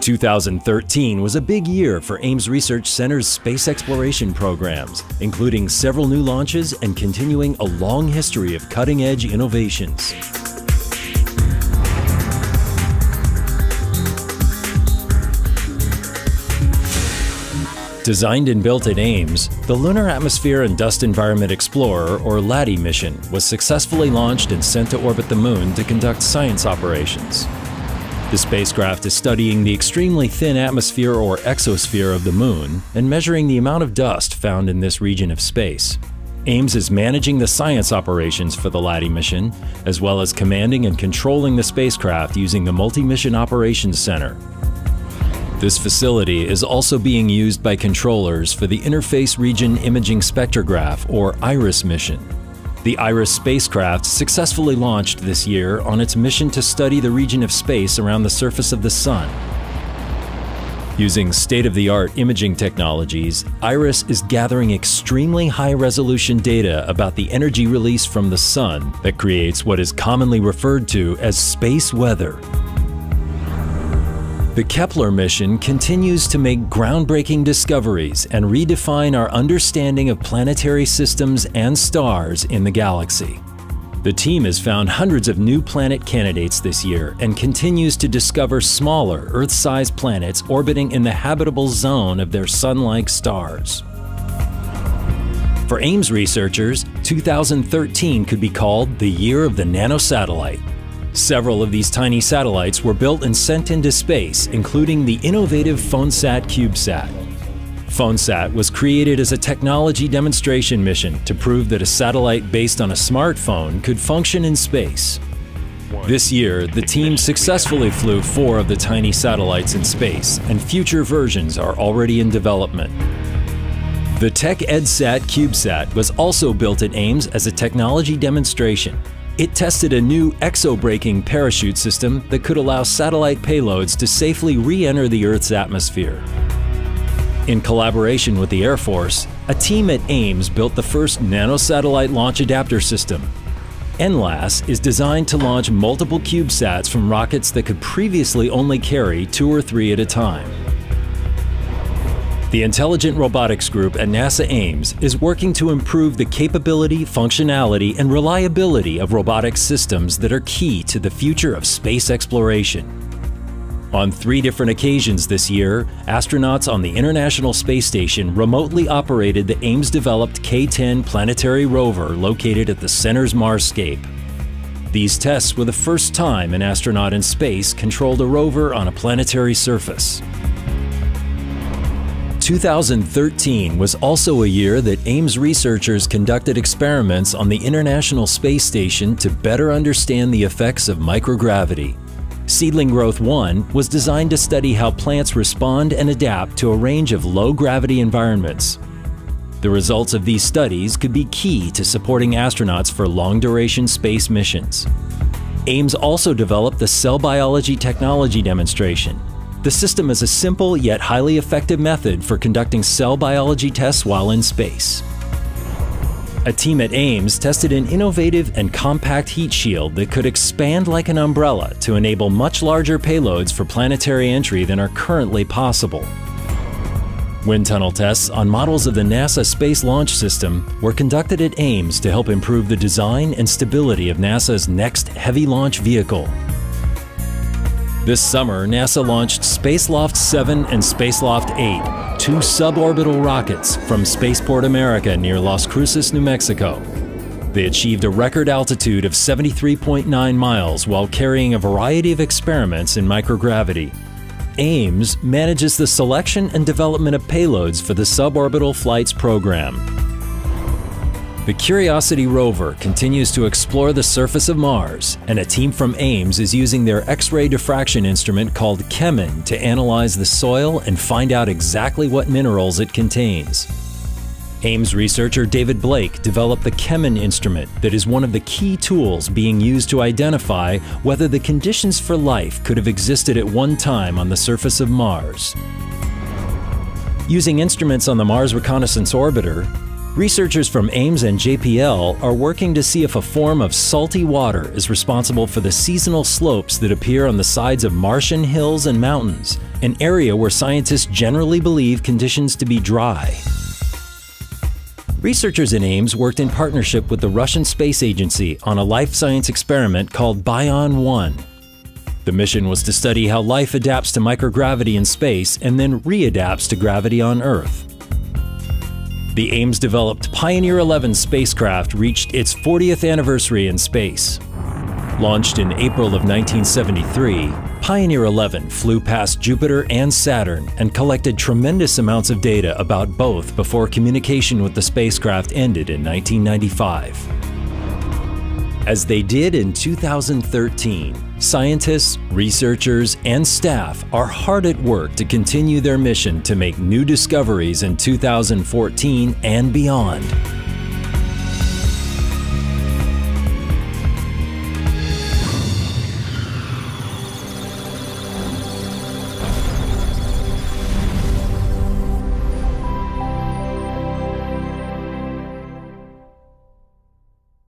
2013 was a big year for Ames Research Center's space exploration programs, including several new launches and continuing a long history of cutting-edge innovations. Designed and built at Ames, the Lunar Atmosphere and Dust Environment Explorer, or LADEE mission, was successfully launched and sent to orbit the Moon to conduct science operations. The spacecraft is studying the extremely thin atmosphere or exosphere of the Moon and measuring the amount of dust found in this region of space. Ames is managing the science operations for the LADEE mission, as well as commanding and controlling the spacecraft using the Multi-Mission Operations Center. This facility is also being used by controllers for the Interface Region Imaging Spectrograph, or IRIS mission. The IRIS spacecraft successfully launched this year on its mission to study the region of space around the surface of the Sun. Using state-of-the-art imaging technologies, IRIS is gathering extremely high-resolution data about the energy release from the Sun that creates what is commonly referred to as space weather. The Kepler mission continues to make groundbreaking discoveries and redefine our understanding of planetary systems and stars in the galaxy. The team has found hundreds of new planet candidates this year and continues to discover smaller Earth-sized planets orbiting in the habitable zone of their sun-like stars. For Ames researchers, 2013 could be called the year of the nanosatellite. Several of these tiny satellites were built and sent into space, including the innovative PhoneSat CubeSat. PhoneSat was created as a technology demonstration mission to prove that a satellite based on a smartphone could function in space. This year, the team successfully flew 4 of the tiny satellites in space, and future versions are already in development. The TechEdSat CubeSat was also built at Ames as a technology demonstration. It tested a new exobraking parachute system that could allow satellite payloads to safely re-enter the Earth's atmosphere. In collaboration with the Air Force, a team at Ames built the first nanosatellite launch adapter system. ENLAS is designed to launch multiple CubeSats from rockets that could previously only carry 2 or 3 at a time. The Intelligent Robotics Group at NASA Ames is working to improve the capability, functionality, and reliability of robotic systems that are key to the future of space exploration. On 3 different occasions this year, astronauts on the International Space Station remotely operated the Ames-developed K-10 planetary rover located at the center's Marscape. These tests were the first time an astronaut in space controlled a rover on a planetary surface. 2013 was also a year that Ames researchers conducted experiments on the International Space Station to better understand the effects of microgravity. Seedling Growth 1 was designed to study how plants respond and adapt to a range of low-gravity environments. The results of these studies could be key to supporting astronauts for long-duration space missions. Ames also developed the Cell Biology Technology Demonstration. The system is a simple yet highly effective method for conducting cell biology tests while in space. A team at Ames tested an innovative and compact heat shield that could expand like an umbrella to enable much larger payloads for planetary entry than are currently possible. Wind tunnel tests on models of the NASA Space Launch System were conducted at Ames to help improve the design and stability of NASA's next heavy launch vehicle. This summer, NASA launched SpaceLoft 7 and SpaceLoft 8, 2 suborbital rockets from Spaceport America near Las Cruces, New Mexico. They achieved a record altitude of 73.9 miles while carrying a variety of experiments in microgravity. Ames manages the selection and development of payloads for the suborbital flights program. The Curiosity rover continues to explore the surface of Mars, and a team from Ames is using their X-ray diffraction instrument called CheMin to analyze the soil and find out exactly what minerals it contains. Ames researcher David Blake developed the CheMin instrument that is one of the key tools being used to identify whether the conditions for life could have existed at one time on the surface of Mars. Using instruments on the Mars Reconnaissance Orbiter, researchers from Ames and JPL are working to see if a form of salty water is responsible for the seasonal slopes that appear on the sides of Martian hills and mountains, an area where scientists generally believe conditions to be dry. Researchers in Ames worked in partnership with the Russian Space Agency on a life science experiment called Bion-1. The mission was to study how life adapts to microgravity in space and then readapts to gravity on Earth. The Ames-developed Pioneer 11 spacecraft reached its 40th anniversary in space. Launched in April of 1973, Pioneer 11 flew past Jupiter and Saturn and collected tremendous amounts of data about both before communication with the spacecraft ended in 1995. As they did in 2013, scientists, researchers, and staff are hard at work to continue their mission to make new discoveries in 2014 and beyond.